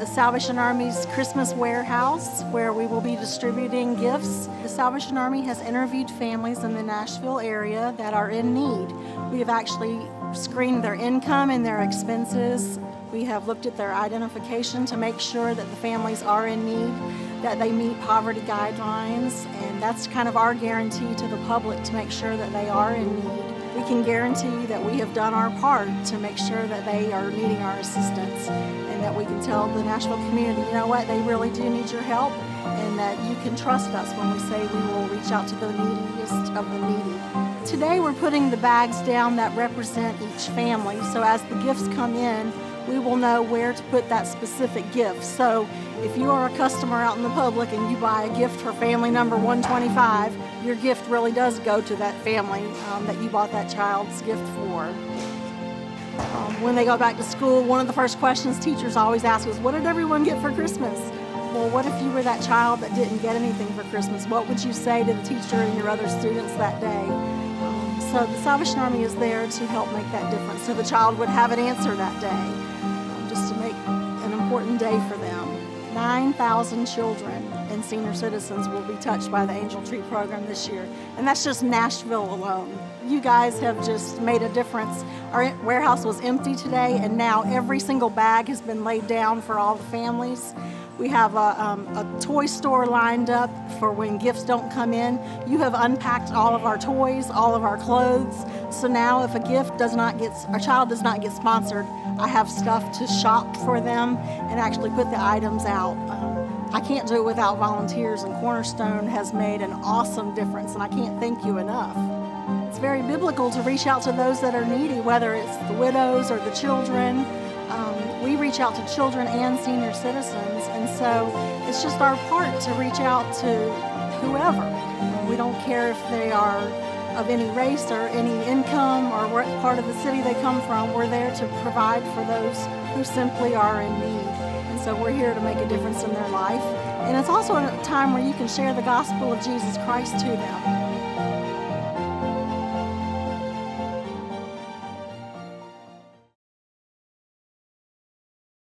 the Salvation Army's Christmas warehouse where we will be distributing gifts. The Salvation Army has interviewed families in the Nashville area that are in need. We have actually screened their income and their expenses. We have looked at their identification to make sure that the families are in need, that they meet poverty guidelines, and that's kind of our guarantee to the public to make sure that they are in need. We can guarantee that we have done our part to make sure that they are needing our assistance and that we can tell the Nashville community, you know what, they really do need your help and that you can trust us when we say we will reach out to the neediest of the needy. Today we're putting the bags down that represent each family, so as the gifts come in, we will know where to put that specific gift. So if you are a customer out in the public and you buy a gift for family number 125, your gift really does go to that family that you bought that child's gift for. When they go back to school, one of the first questions teachers always ask is, what did everyone get for Christmas? Well, what if you were that child that didn't get anything for Christmas? What would you say to the teacher and your other students that day? So the Salvation Army is there to help make that difference, so the child would have an answer that day. Just to make an important day for them. 9,000 children and senior citizens will be touched by the Angel Tree program this year, and that's just Nashville alone. You guys have just made a difference. Our warehouse was empty today, and now every single bag has been laid down for all the families. We have a toy store lined up for when gifts don't come in. You have unpacked all of our toys, all of our clothes. So now if a gift our child does not get sponsored, I have stuff to shop for them and actually put the items out. I can't do it without volunteers, and Cornerstone has made an awesome difference, and I can't thank you enough. It's very biblical to reach out to those that are needy, whether it's the widows or the children. We reach out to children and senior citizens, and so it's just our part to reach out to whoever. We don't care if they are of any race or any income or what part of the city they come from. We're there to provide for those who simply are in need, and so we're here to make a difference in their life. And it's also a time where you can share the gospel of Jesus Christ to them.